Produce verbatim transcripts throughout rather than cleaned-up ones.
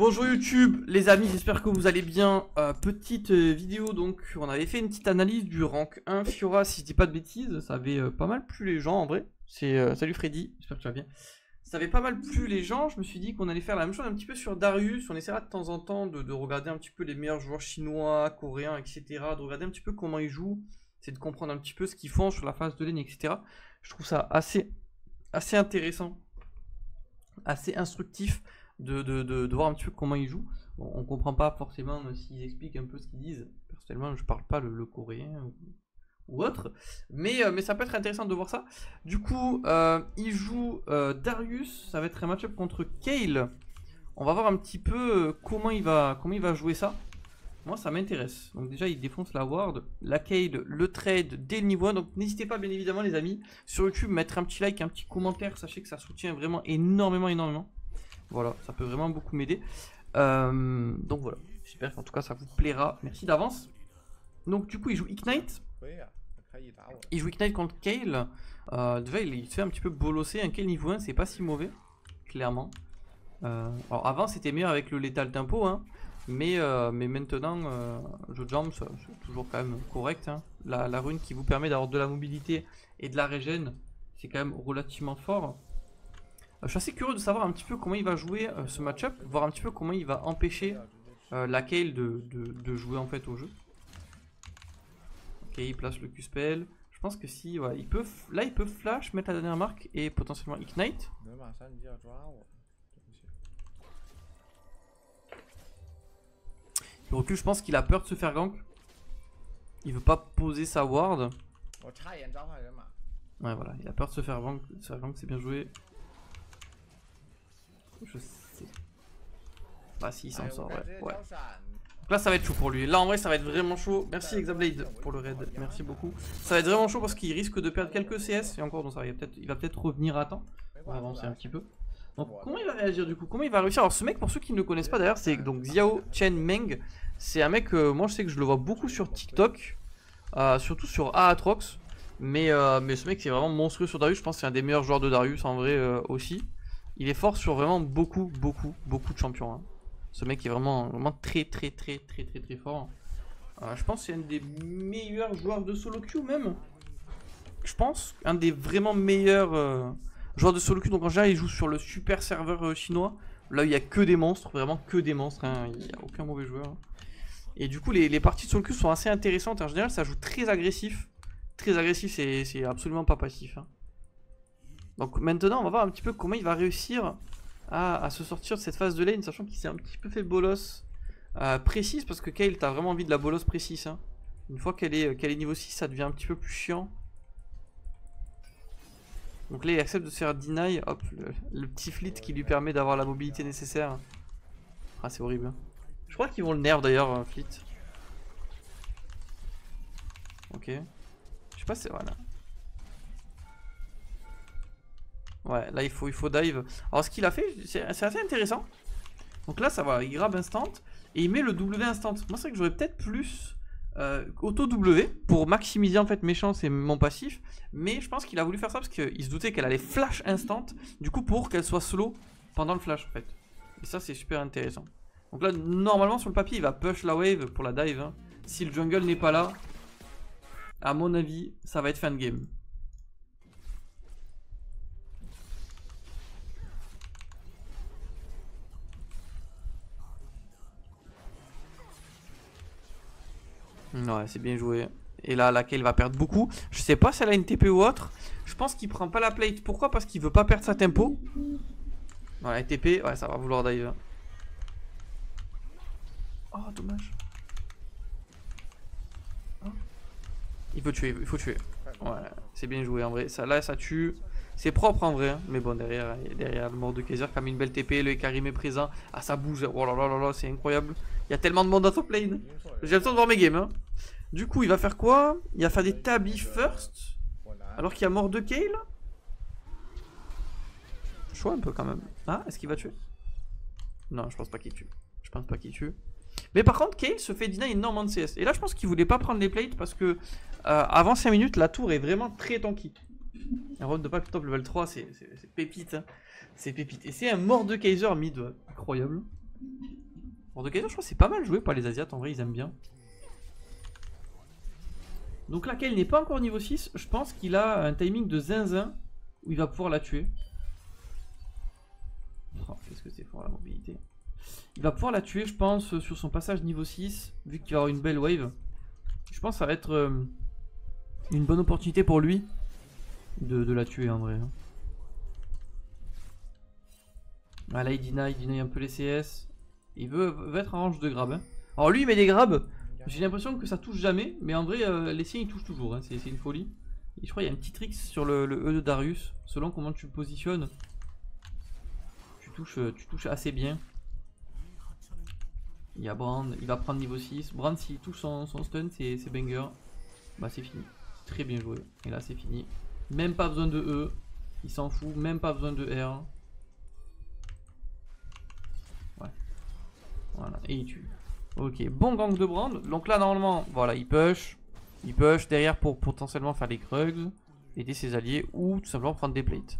Bonjour YouTube les amis, j'espère que vous allez bien. euh, Petite vidéo, donc on avait fait une petite analyse du rank un Fiora, si je dis pas de bêtises. Ça avait euh, pas mal plu les gens en vrai. C'est euh, salut Freddy, j'espère que tu vas bien. Ça avait pas mal plu les gens, je me suis dit qu'on allait faire la même chose un petit peu sur Darius. On essaiera de temps en temps de, de regarder un petit peu les meilleurs joueurs chinois, coréens, et cetera. De regarder un petit peu comment ils jouent, c'est de comprendre un petit peu ce qu'ils font sur la phase de lane, et cetera. Je trouve ça assez, assez intéressant, assez instructif. De, de, de, de voir un petit peu comment ils jouent. Bon, on comprend pas forcément s'ils expliquent un peu ce qu'ils disent. Personnellement, je parle pas le, le coréen ou, ou autre. Mais, euh, mais ça peut être intéressant de voir ça. Du coup, euh, ils jouent euh, Darius. Ça va être un match-up contre Kayle. On va voir un petit peu comment il va, comment il va jouer ça. Moi, ça m'intéresse. Donc déjà, il défonce la ward, la Kayle, le trade dès le niveau un. Donc n'hésitez pas, bien évidemment, les amis, sur YouTube, mettre un petit like, un petit commentaire. Sachez que ça soutient vraiment énormément, énormément. Voilà, ça peut vraiment beaucoup m'aider. Euh, donc voilà, j'espère qu'en tout cas ça vous plaira. Merci d'avance. Donc du coup il joue Ignite. Il joue Ignite contre Kayle. Euh, déjà il se fait un petit peu bolosser. Un Kayle niveau un, c'est pas si mauvais, clairement. Euh, alors avant c'était meilleur avec le létal tempo, hein, mais, euh, mais maintenant euh, je jump, c'est toujours quand même correct. Hein. La, la rune qui vous permet d'avoir de la mobilité et de la régène, c'est quand même relativement fort. Je suis assez curieux de savoir un petit peu comment il va jouer euh, ce match-up, voir un petit peu comment il va empêcher euh, la Kayle de, de, de jouer en fait au jeu. Ok, il place le Q-Spell. Je pense que si, ouais, il peut, là il peut flash, mettre la dernière marque et potentiellement Ignite. Il recule, je pense qu'il a peur de se faire gank. Il veut pas poser sa ward. Ouais voilà, il a peur de se faire gank, se faire gank, c'est bien joué. Je sais pas s'il s'en sort, ouais. ouais. Donc là, ça va être chaud pour lui. Là, en vrai, ça va être vraiment chaud. Merci Exablade pour le raid. Merci beaucoup. Ça va être vraiment chaud parce qu'il risque de perdre quelques C S. Et encore, donc ça va peut-être, il va peut-être revenir à temps. On va avancer un petit peu. Donc, comment il va réagir du coup? Comment il va réussir? Alors, ce mec, pour ceux qui ne le connaissent pas d'ailleurs, c'est donc Xiao Chen Meng. C'est un mec, euh, moi je sais que je le vois beaucoup sur TikTok, euh, surtout sur Aatrox. Mais, euh, mais ce mec, c'est vraiment monstrueux sur Darius. Je pense que c'est un des meilleurs joueurs de Darius en vrai euh, aussi. Il est fort sur vraiment beaucoup, beaucoup, beaucoup de champions. Hein. Ce mec est vraiment, vraiment très, très, très, très, très, très fort. Euh, je pense que c'est un des meilleurs joueurs de solo queue même. Je pense, un des vraiment meilleurs euh, joueurs de solo queue. Donc en général, il joue sur le super serveur euh, chinois. Là, il n'y a que des monstres, vraiment que des monstres. Hein. Il n'y a aucun mauvais joueur. Hein. Et du coup, les, les parties de solo queue sont assez intéressantes. En général, ça joue très agressif. Très agressif, c'est absolument pas passif. Hein. Donc maintenant on va voir un petit peu comment il va réussir à, à se sortir de cette phase de lane, sachant qu'il s'est un petit peu fait bolos euh, précise, parce que Kayle t'as vraiment envie de la bolos précise. Hein. Une fois qu'elle est, qu'elle est niveau six, ça devient un petit peu plus chiant. Donc là il accepte de se faire deny, hop, le, le petit flit qui lui permet d'avoir la mobilité nécessaire. Ah c'est horrible. Je crois qu'ils vont le nerf d'ailleurs, flit. Ok. Je sais pas si... voilà. Ouais, là il faut, il faut dive. Alors ce qu'il a fait, c'est assez intéressant. Donc là ça va, il grab instant et il met le W instant. Moi c'est vrai que j'aurais peut-être plus euh, auto W pour maximiser en fait mes chances et mon passif. Mais je pense qu'il a voulu faire ça parce qu'il se doutait qu'elle allait flash instant. Du coup pour qu'elle soit slow pendant le flash en fait. Et ça c'est super intéressant. Donc là normalement sur le papier il va push la wave pour la dive. Hein. Si le jungle n'est pas là, à mon avis ça va être fin de game. Ouais, c'est bien joué. Et là, la Kayle va perdre beaucoup. Je sais pas si elle a une T P ou autre. Je pense qu'il prend pas la plate. Pourquoi? Parce qu'il veut pas perdre sa tempo. Voilà, T P, ouais, ça va vouloir dive. Oh, dommage. Il faut tuer, il faut tuer. Ouais, c'est bien joué en vrai. Ça, là, ça tue. C'est propre en vrai. Hein. Mais bon, derrière, derrière le Mordekaiser, comme une belle T P, le Karim est présent. Ah, ça bouge. Oh là là là là, c'est incroyable. Il y a tellement de monde dans top lane. J'ai le temps de voir mes games. Hein. Du coup, il va faire quoi? Il va faire des tabby first. Alors qu'il y a mort de Kayle. Chaud un peu quand même. Ah, est-ce qu'il va tuer? Non, je pense pas qu'il tue. Je pense pas qu'il tue. Mais par contre, Kayle se fait deny énormément de C S. Et là, je pense qu'il voulait pas prendre les plates parce que euh, avant cinq minutes, la tour est vraiment très tanky. Un round de pack top level trois, c'est pépite. Hein. C'est pépite. Et c'est un Mordekaiser mid. Ouais. Incroyable. Mordekaiser, je crois que c'est pas mal joué par les Asiates, en vrai ils aiment bien. Donc là Kayle n'est pas encore niveau six, je pense qu'il a un timing de zinzin où il va pouvoir la tuer. Oh, qu'est-ce que c'est fort la mobilité. Il va pouvoir la tuer je pense sur son passage niveau six, vu qu'il va avoir une belle wave. Je pense que ça va être euh, une bonne opportunité pour lui de, de la tuer en vrai. Ah là il deny, il deny un peu les C S. Il veut, veut être en range de grab. Hein. Alors lui il met des grabs, j'ai l'impression que ça touche jamais, mais en vrai euh, les siens ils touchent toujours, hein. C'est une folie. Et je crois qu'il y a un petit trick sur le, le E de Darius, selon comment tu le positionnes. Tu touches, tu touches assez bien. Il y a Brand, il va prendre niveau six. Brand s'il touche son, son stun, c'est banger. Bah c'est fini, très bien joué. Et là c'est fini. Même pas besoin de E, il s'en fout, même pas besoin de R. Voilà, et il tue. Ok, bon gang de Brand. Donc là, normalement, voilà, il push. Il push derrière pour potentiellement faire les Krugs, aider ses alliés ou tout simplement prendre des plates.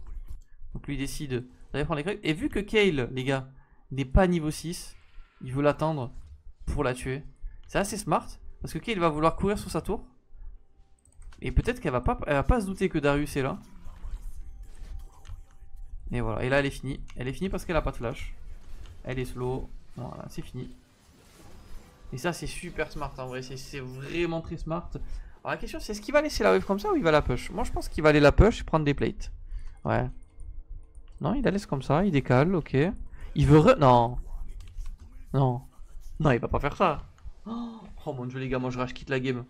Donc lui décide d'aller prendre les Krugs. Et vu que Kayle, les gars, n'est pas niveau six, il veut l'attendre pour la tuer. C'est assez smart parce que Kayle va vouloir courir sur sa tour. Et peut-être qu'elle va pas, elle va pas se douter que Darius est là. Et voilà, et là elle est finie. Elle est finie parce qu'elle a pas de flash. Elle est slow. Voilà, c'est fini. Et ça c'est super smart en vrai, c'est vraiment très smart. Alors la question c'est, est-ce qu'il va laisser la wave comme ça ou il va la push? Moi je pense qu'il va aller la push et prendre des plates. Ouais. Non, il la laisse comme ça, il décale, ok. Il veut re... Non. Non. Non, il va pas faire ça. Oh mon dieu les gars, moi je rage quitte la game.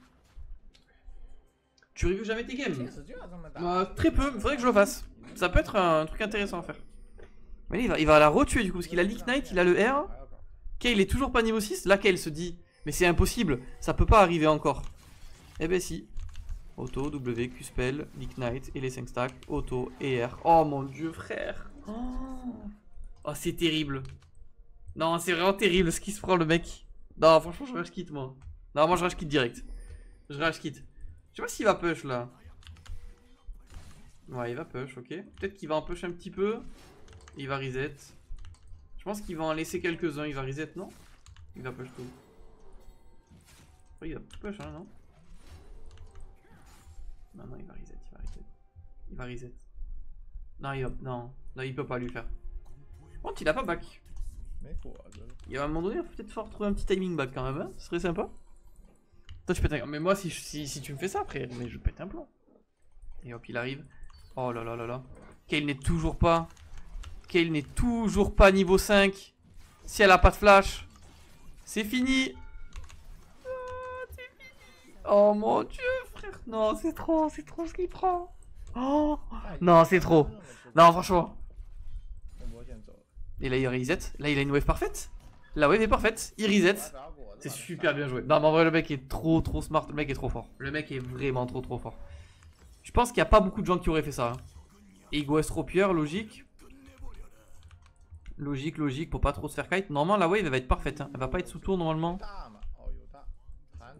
Tu reviews jamais tes games? euh, Très peu, faudrait que je le fasse. Ça peut être un truc intéressant à faire. Mais il va, il va la retuer du coup, parce qu'il a l'Ignite, il a le R. Kayle est toujours pas niveau six, là Kayle se dit mais c'est impossible, ça peut pas arriver encore. Eh ben si. Auto, W, Q-Spell, l'Ignite et les cinq stacks, auto et R. Oh mon dieu frère. Oh, oh c'est terrible. Non c'est vraiment terrible ce qui se prend le mec. Non franchement je rage quitte moi. Non moi je rage quitte direct. Je rage quitte. Je sais pas s'il va push là. Ouais il va push, ok. Peut-être qu'il va en push un petit peu. Il va reset. Je pense qu'il va en laisser quelques-uns. Il va reset, non? Il va push tout. Il va push, hein, non? Non, non, il va reset, il va reset. Il va reset. Non, il va... Non. Non, il peut pas lui faire. Bon, il a pas back. Il y a un moment donné, il va peut-être falloir trouver un petit timing back quand même, hein. Ce serait sympa. Toi, je pète un... Mais moi, si, je... si, si tu me fais ça après, mais je pète un plomb. Et hop, il arrive. Oh là là là là. Kayle n'est toujours pas... Kayle n'est toujours pas niveau cinq. Si elle a pas de flash, c'est fini. Oh, c'est fini. Oh mon dieu, frère. Non, c'est trop, c'est trop ce qu'il prend. Oh, non, c'est trop. Non, franchement. Et là, il reset. Là, il a une wave parfaite. La wave est parfaite. Il reset. C'est super bien joué. Non, mais en vrai, le mec est trop, trop smart. Le mec est trop fort. Le mec est vraiment trop, trop fort. Je pense qu'il n'y a pas beaucoup de gens qui auraient fait ça. Hein. Ego Estropier, logique. Logique, logique, pour pas trop se faire kite. Normalement, la wave elle va être parfaite. Hein. Elle va pas être sous tour normalement.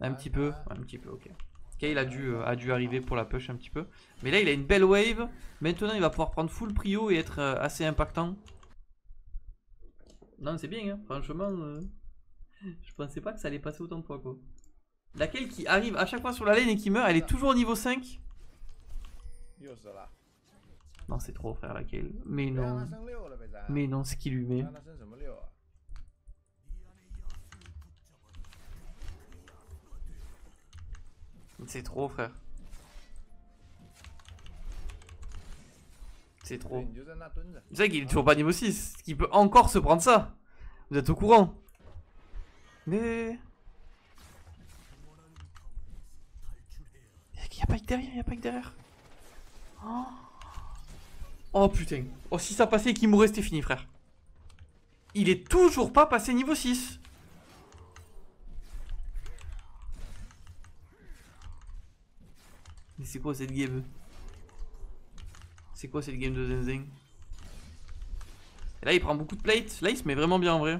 Un petit peu, un petit peu, ok. Kayle a dû, euh, a dû arriver pour la push un petit peu. Mais là, il a une belle wave. Maintenant, il va pouvoir prendre full prio et être euh, assez impactant. Non, c'est bien, hein. Franchement, euh, je pensais pas que ça allait passer autant de fois, quoi. La Kayle qui arrive à chaque fois sur la lane et qui meurt, elle est toujours niveau cinq. Non, c'est trop, frère, la Kayle. Mais non. Mais non, ce qu'il lui met. C'est trop, frère. C'est trop. C'est vrai qu'il est toujours pas niveau six. Qu'il peut encore se prendre ça. Vous êtes au courant. Mais. Il n'y a pas que derrière, il n'y a pas que derrière. Oh. Oh putain, oh si ça passait et qu'il mourait c'était fini frère. Il est toujours pas passé niveau six. Mais c'est quoi cette game? C'est quoi cette game de Zenzeng? Et là il prend beaucoup de plates, là il se met vraiment bien en vrai.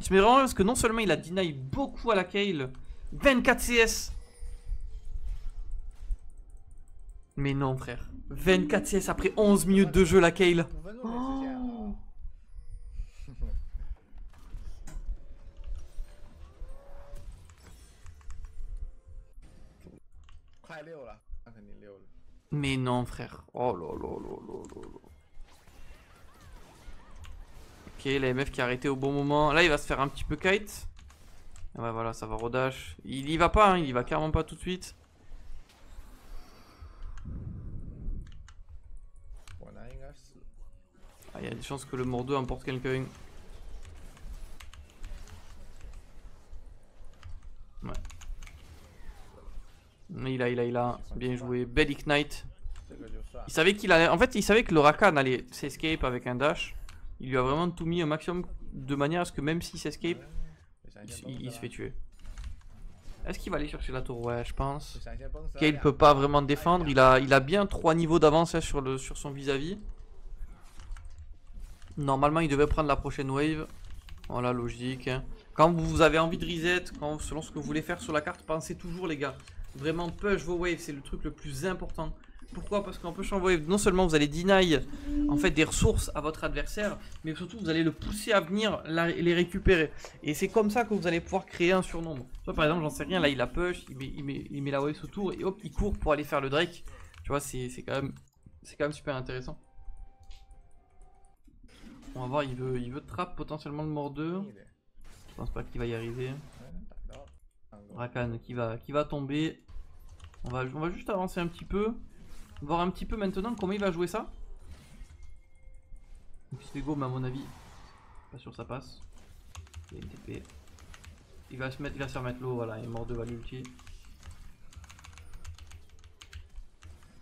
Il se met vraiment bien parce que non seulement il a deny beaucoup à la Kayle, vingt-quatre C S. Mais non frère, vingt-quatre C S après onze minutes de jeu la Kayle. Oh. Mais non, frère. Oh là là là là là. Ok, la M F qui a arrêté au bon moment. Là, il va se faire un petit peu kite. Ouais, voilà, ça va rodash. Il y va pas, hein, il y va clairement pas tout de suite. Ah, il y a des chances que le Mordeau importe quelqu'un. Ouais. Mais il a, il a, il a. Bien joué. Belle ignite. Il savait qu'il allait. En fait, il savait que le Rakan allait s'escape avec un dash. Il lui a vraiment tout mis au maximum de manière à ce que même s'il s'escape, il, il se fait tuer. Est-ce qu'il va aller chercher la tour? Ouais, je pense. Kayle peut pas vraiment défendre. Il a, il a bien trois niveaux d'avance sur, le, sur son vis-à-vis. -vis. Normalement, il devait prendre la prochaine wave. Voilà, logique. Quand vous avez envie de reset, quand, selon ce que vous voulez faire sur la carte, pensez toujours, les gars. Vraiment, push vos waves, c'est le truc le plus important. Pourquoi? Parce qu'en pushant vos waves, non seulement vous allez deny en fait, des ressources à votre adversaire, mais surtout vous allez le pousser à venir la, les récupérer. Et c'est comme ça que vous allez pouvoir créer un surnombre. Soit, par exemple, j'en sais rien, là il a push, il met, il met, il met la wave autour et hop, il court pour aller faire le Drake. Tu vois, c'est quand, quand même super intéressant. On va voir, il veut, il veut trap potentiellement le mordeux. Je pense pas qu'il va y arriver. Rakan qui va, qui va tomber. On va, on va juste avancer un petit peu. Voir un petit peu maintenant comment il va jouer ça. Il se fait go, mais à mon avis, pas sûr ça passe. Il y a une T P. Il va se mettre, il va se faire mettre l'eau, voilà, il est mort de l'ulti.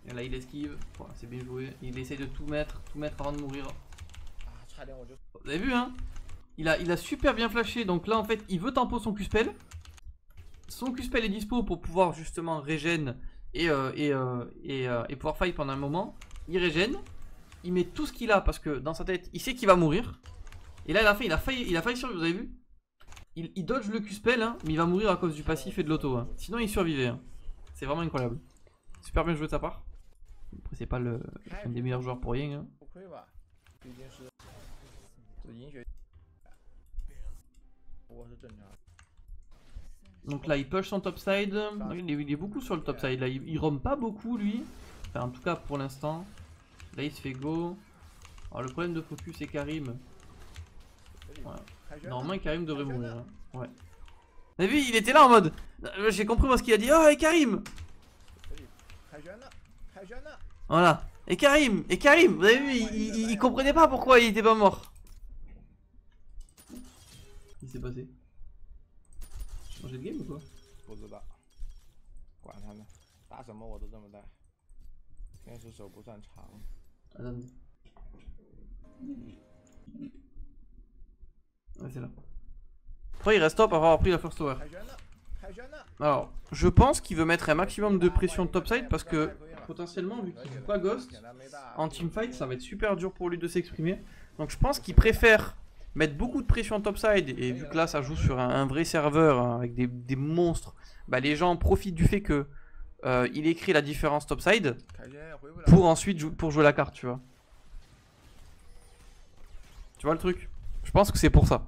Et là il esquive, voilà, c'est bien joué. Il essaye de tout mettre, tout mettre avant de mourir. Vous avez vu hein, il a, il a super bien flashé, donc là en fait il veut tempo son Q-Spell. Son Q-Spell est dispo pour pouvoir justement régène et, euh, et, euh, et, euh, et pouvoir fight pendant un moment. Il régène, il met tout ce qu'il a parce que dans sa tête il sait qu'il va mourir. Et là à la fin il a failli, il a failli survivre, vous avez vu, il, il dodge le Q-Spell hein, mais il va mourir à cause du passif et de l'auto hein. Sinon il survivait hein. C'est vraiment incroyable. Super bien joué de sa part. Après c'est pas le, un des meilleurs joueurs pour rien hein. Donc là il push son topside, il est, il est beaucoup sur le topside là, il, il roam pas beaucoup lui, enfin en tout cas pour l'instant. Là il se fait go. Alors le problème de focus c'est Karim. Ouais. Normalement Karim devrait mourir. Hein. Ouais. T'as vu il était là en mode, j'ai compris moi ce qu'il a dit, oh et Karim. Voilà, et Karim, et Karim, vous avez vu il, il, il comprenait pas pourquoi il était pas mort. Il s'est passé. Changer de game ou quoi? Attendez. Ouais, c'est là. Après, il reste top avoir pris la first tower. Alors, je pense qu'il veut mettre un maximum de pression topside parce que potentiellement, vu qu'il joue pas Ghost, en teamfight, ça va être super dur pour lui de s'exprimer. Donc, je pense qu'il préfère mettre beaucoup de pression topside, et vu que là ça joue sur un, un vrai serveur hein, avec des, des monstres, bah les gens profitent du fait que euh, il écrit la différence topside pour ensuite jou pour jouer la carte, tu vois. Tu vois le truc? Je pense que c'est pour ça.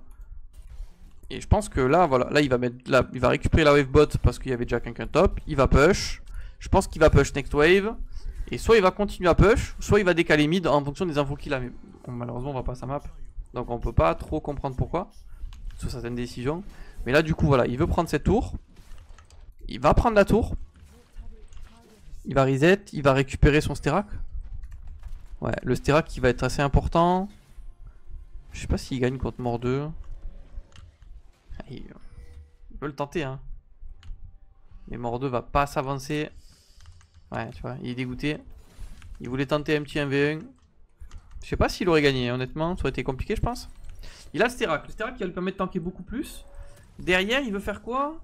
Et je pense que là, voilà, là il va mettre, là, il va récupérer la wave bot parce qu'il y avait déjà quelqu'un top. Il va push. Je pense qu'il va push next wave. Et soit il va continuer à push, soit il va décaler mid en fonction des infos qu'il a. Mais bon, malheureusement on va pas à sa map. Donc on peut pas trop comprendre pourquoi, sur certaines décisions. Mais là du coup voilà, il veut prendre cette tour. Il va prendre la tour. Il va reset, il va récupérer son Sterak. Ouais, le Sterak qui va être assez important. Je sais pas s'il gagne contre Mordeux. Il peut le tenter hein. Mais Mordeux va pas s'avancer. Ouais tu vois, il est dégoûté. Il voulait tenter un petit un v un. Je sais pas s'il aurait gagné, honnêtement, ça aurait été compliqué, je pense. Il a le Sterak, le Sterak qui va lui permettre de tanker beaucoup plus. Derrière, il veut faire quoi?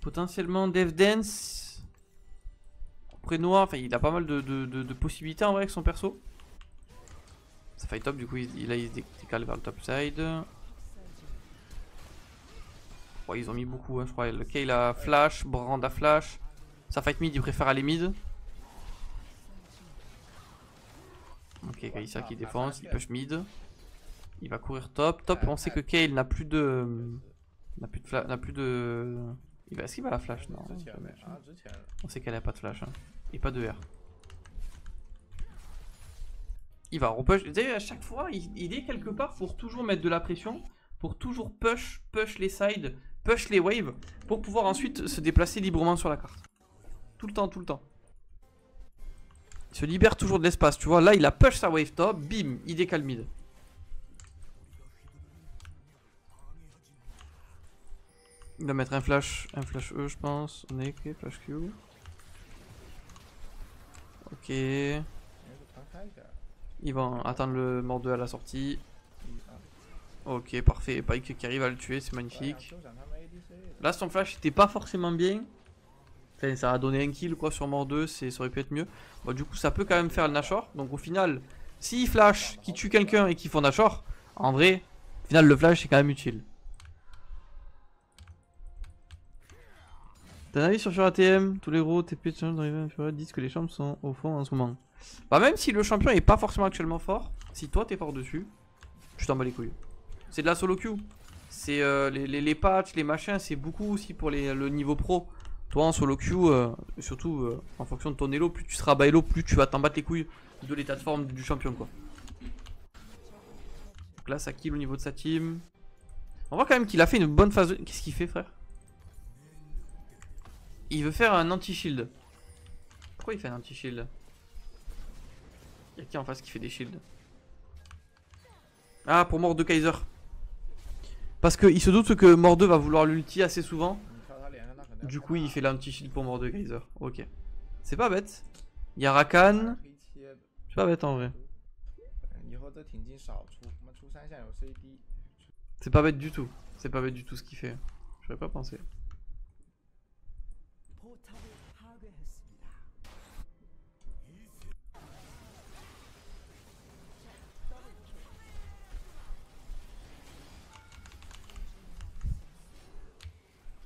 Potentiellement Death Dance. Après noir, enfin, il a pas mal de, de, de, de possibilités en vrai avec son perso. Ça fait top, du coup, il, là, il se décale vers le top side. Oh, ils ont mis beaucoup, hein, je crois. Le Kayle a flash, Brand a flash. Ça fight mid, il préfère aller mid. Ok, Kaisa qui défense, il push mid. Il va courir top. Top, on sait que Kayle n'a plus de. N'a plus de. Fla... N'a plus de. Est-ce qu'il va la flash? Non. On sait qu'elle n'a pas de flash. Hein. et pas de R. Il va repush. Vous savez, à chaque fois, il, il est quelque part pour toujours mettre de la pression, pour toujours push, push les sides, push les waves, pour pouvoir ensuite se déplacer librement sur la carte. Tout le temps, tout le temps. Il se libère toujours de l'espace, tu vois. Là, il a push sa wave top, bim, il décale mid. Il va mettre un flash, un flash E, je pense. On est ok, flash Q. Ok. Ils vont attendre le mort deux à la sortie. Ok, parfait. Pyke qui arrive à le tuer, c'est magnifique. Là, son flash n'était pas forcément bien. Enfin, ça a donné un kill quoi sur mort deux, ça aurait pu être mieux. Bon, du coup, ça peut quand même faire le Nashor. Donc, au final, s'il flash, qui tue quelqu'un et qui font Nashor, en vrai, au final, le flash est quand même utile. T'as un avis sur Fiora T M? Tous les gros T P de champion dans les mêmes Fiora disent que les champs sont au fond en ce moment. Bah même si le champion est pas forcément actuellement fort, si toi t'es fort dessus, tu t'en bats les couilles. C'est de la solo queue. C'est euh, les, les, les patchs, les machins, c'est beaucoup aussi pour les, le niveau pro. Toi en solo queue, euh, surtout euh, en fonction de ton elo, plus tu seras bas elo, plus tu vas t'en battre les couilles de l'état de forme du champion quoi. Donc là ça kill au niveau de sa team. On voit quand même qu'il a fait une bonne phase de... Qu'est-ce qu'il fait frère? Il veut faire un anti-shield. Pourquoi il fait un anti-shield? Y'a qui en face qui fait des shields? Ah, pour Mordekaiser. Parce qu'il se doute que Morde va vouloir l'ulti assez souvent. Du coup, il fait l'anti-shield pour Mordekaiser. Ok. C'est pas bête. Y'a Rakan. C'est pas bête en vrai. C'est pas bête du tout. C'est pas bête du tout ce qu'il fait. J'aurais pas pensé.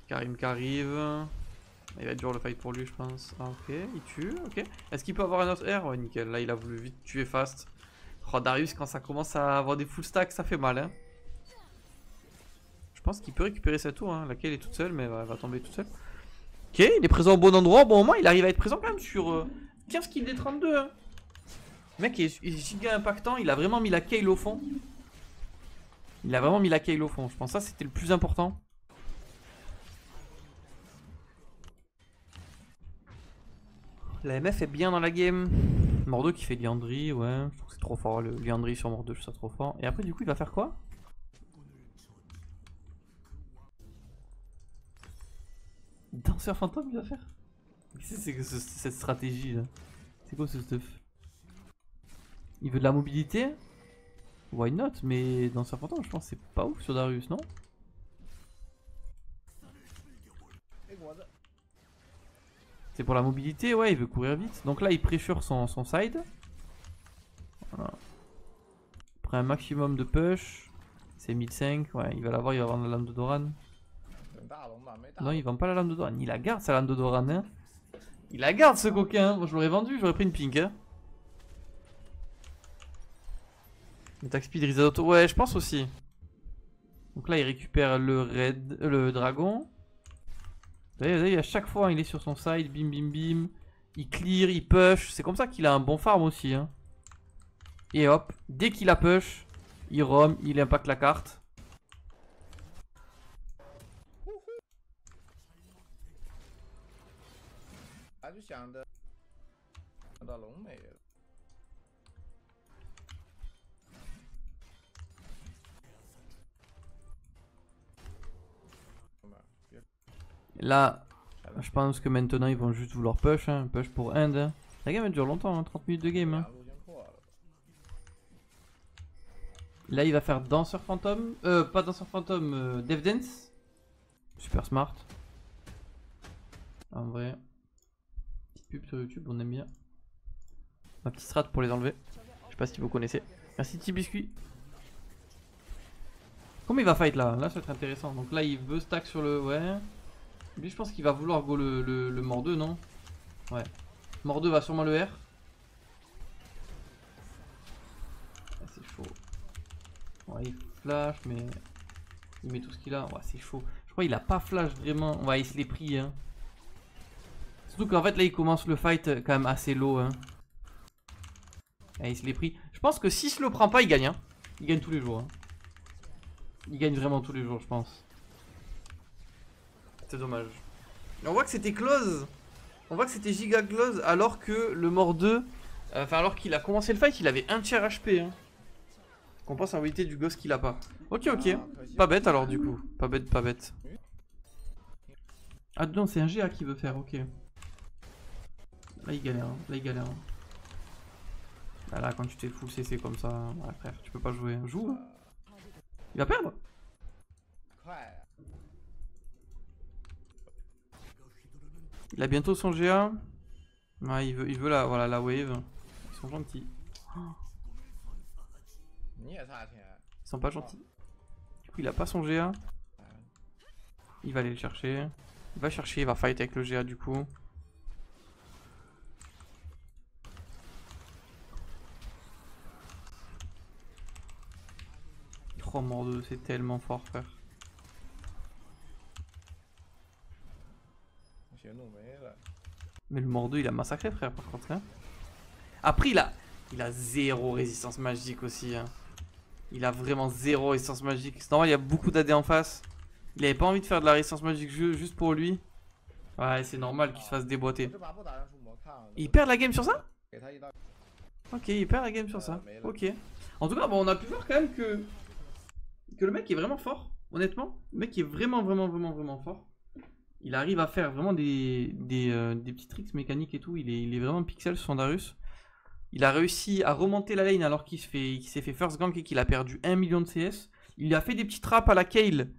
Karim qui arrive. Il va être dur le fight pour lui je pense. Ah, ok, il tue, ok. Est-ce qu'il peut avoir un autre R? Ouais nickel, là il a voulu vite tuer fast. Oh Darius quand ça commence à avoir des full stacks ça fait mal hein. Je pense qu'il peut récupérer sa tour hein. Laquelle est toute seule mais elle va tomber toute seule. Ok, il est présent au bon endroit, au bon moment, il arrive à être présent quand même sur euh, quinze kills des trente-deux. Hein. Le mec il est, il est giga impactant, il a vraiment mis la Kayle au fond. Il a vraiment mis la Kayle au fond, je pense que ça c'était le plus important. La M F est bien dans la game. Morde qui fait Liandry, ouais, je trouve que c'est trop fort, le Liandry sur Morde, je trouve ça trop fort. Et après du coup il va faire quoi? Danseur fantôme il va faire? Qu'est-ce que c'est que ce, cette stratégie là? C'est quoi ce stuff? Il veut de la mobilité? Why not? Mais danseur fantôme je pense c'est pas ouf sur Darius non? C'est pour la mobilité, ouais il veut courir vite. Donc là il pressure son, son side. Voilà. Après un maximum de push. C'est mille cinq, ouais il va l'avoir, il va vendre la lame de Doran. Non il vend pas la lame de Doran, il la garde sa lame de Doran hein. Il la garde ce coquin, moi je l'aurais vendu, j'aurais pris une pink hein. Attack speed, reset auto, ouais je pense aussi. Donc là il récupère le, red, euh, le dragon. Vous voyez, vous voyez, à chaque fois, il est sur son side, bim bim bim, il clear, il push, c'est comme ça qu'il a un bon farm aussi. Hein. Et hop, dès qu'il a push, il roam, il impacte la carte. Là, je pense que maintenant ils vont juste vouloir push, hein, push pour end. Hein. La game elle dure longtemps, hein, trente minutes de game. Hein. Là il va faire danseur fantôme, euh pas danseur fantôme, euh, death dance. Super smart. En vrai, petite pub sur YouTube, on aime bien. Ma petite strat pour les enlever, je sais pas si vous connaissez. Merci petit biscuit. Comment il va fight là? Là ça va être intéressant, donc là il veut stack sur le... ouais. Lui je pense qu'il va vouloir go le, le, le mort deux non? Ouais. Mort deux va sûrement le R. Ah, c'est chaud. Ouais il flash mais il met tout ce qu'il a. Ouais c'est chaud. Je crois qu'il a pas flash vraiment. Ouais il se l'est pris hein. Surtout qu'en fait là il commence le fight quand même assez low hein. Et il se l'est pris. Je pense que s'il se le prend pas il gagne hein. Il gagne tous les jours hein. Il gagne vraiment tous les jours je pense. C'est dommage. On voit que c'était close. On voit que c'était giga close alors que le mort deux, euh, enfin alors qu'il a commencé le fight il avait un tiers H P hein. On pense à éviter du gosse qu'il a pas. Ok ok, pas bête alors du coup. Pas bête, pas bête. Ah non c'est un G A qui veut faire, ok. Là il galère, hein. là il galère. Là, là quand tu t'es full C C comme ça, ouais, frère, tu peux pas jouer. Joue hein. Il va perdre. Il a bientôt son G A. Ouais il veut, il veut la, voilà, la wave. Ils sont gentils. Oh. Ils sont pas gentils. Du coup il a pas son G A. Il va aller le chercher. Il va chercher, il va fight avec le G A du coup. Oh mordeux, c'est tellement fort frère. Mais le mordeux il a massacré frère par contre hein. Après il a Il a zéro résistance magique aussi hein. Il a vraiment zéro résistance magique. C'est normal, il y a beaucoup d'A D en face. Il avait pas envie de faire de la résistance magique juste pour lui. Ouais, c'est normal qu'il se fasse déboîter. Il perd la game sur ça? Ok, il perd la game sur ça. Ok. En tout cas, bon, on a pu voir quand même que que le mec est vraiment fort. Honnêtement, le mec est vraiment, vraiment, vraiment, vraiment fort. Il arrive à faire vraiment des, des, euh, des petits tricks mécaniques et tout. Il est, il est vraiment pixel son Darius. Il a réussi à remonter la lane alors qu'il s'est fait first gank et qu'il a perdu un million de C S. Il a fait des petits traps à la Kayle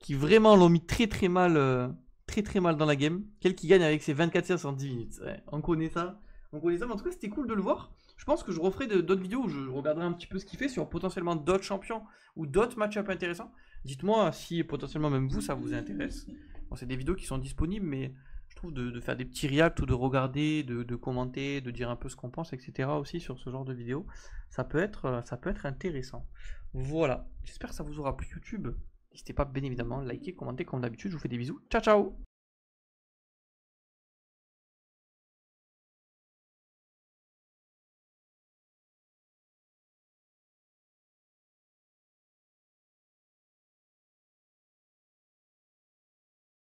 qui vraiment l'ont mis très très mal euh, très très mal dans la game. Kayle qui gagne avec ses vingt-quatre C S en dix minutes. Ouais, on connaît ça. On connaît ça, mais en tout cas c'était cool de le voir. Je pense que je referai d'autres vidéos où je regarderai un petit peu ce qu'il fait sur potentiellement d'autres champions ou d'autres match-up intéressants. Dites-moi si potentiellement même vous ça vous intéresse. Bon, c'est des vidéos qui sont disponibles mais... De, de faire des petits reacts ou de regarder, de, de commenter, de dire un peu ce qu'on pense, et cetera aussi sur ce genre de vidéos, ça peut être, ça peut être intéressant. Voilà, j'espère que ça vous aura plu YouTube. N'hésitez pas bien évidemment à liker, commenter comme d'habitude. Je vous fais des bisous, ciao ciao.